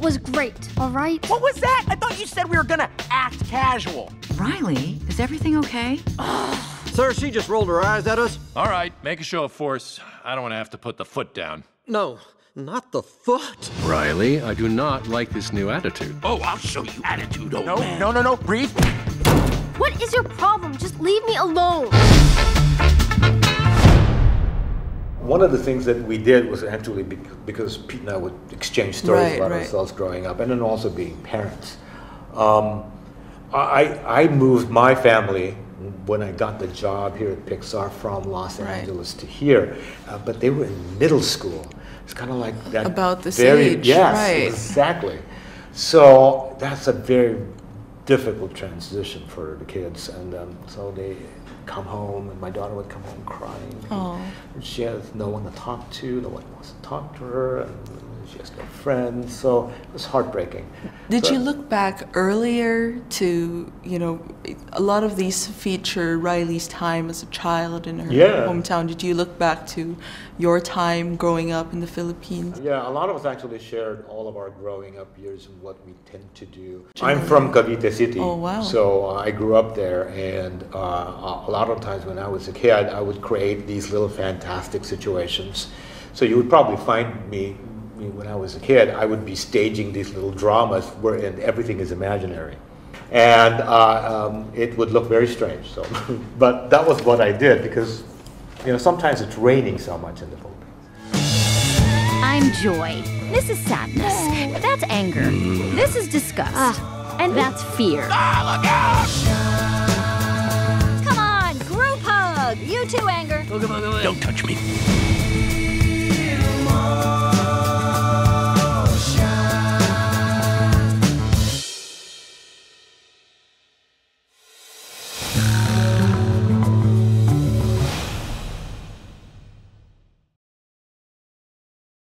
was great, all right? What was that? I thought you said we were gonna act casual. Riley, is everything okay? Sir, she just rolled her eyes at us. All right, make a show of force. I don't want to have to put the foot down. No, not the foot. Riley, I do not like this new attitude. Oh, I'll show you attitude, old man. No, breathe. What is your problem? Just leave me alone. One of the things that we did was actually because Pete and I would exchange stories about ourselves growing up and then also being parents. I moved my family when I got the job here at Pixar from Los Angeles to here, but they were in middle school. It's kind of like that. About this age, yes, right. Exactly. So that's a very difficult transition for the kids, and so they come home, and my daughter would come home crying. Aww. And she has no one to talk to, no one wants to talk to her, and she has no friends, so it was heartbreaking. Did you look back earlier to, you know, a lot of these feature Riley's time as a child in her hometown? Did you look back to your time growing up in the Philippines? Yeah, a lot of us actually shared all of our growing up years and what we tend to do. I'm from Cavite City, so I grew up there, and a lot of times when I was a kid, I would create these little fantastic situations. So you would probably find me, when I was a kid, I would be staging these little dramas wherein everything is imaginary. And it would look very strange. So, but that was what I did because, you know, sometimes it's raining so much in the Philippines. I'm joy. This is sadness. That's anger. This is disgust. And that's fear. Ah, look out! You too, anger. Don't touch me.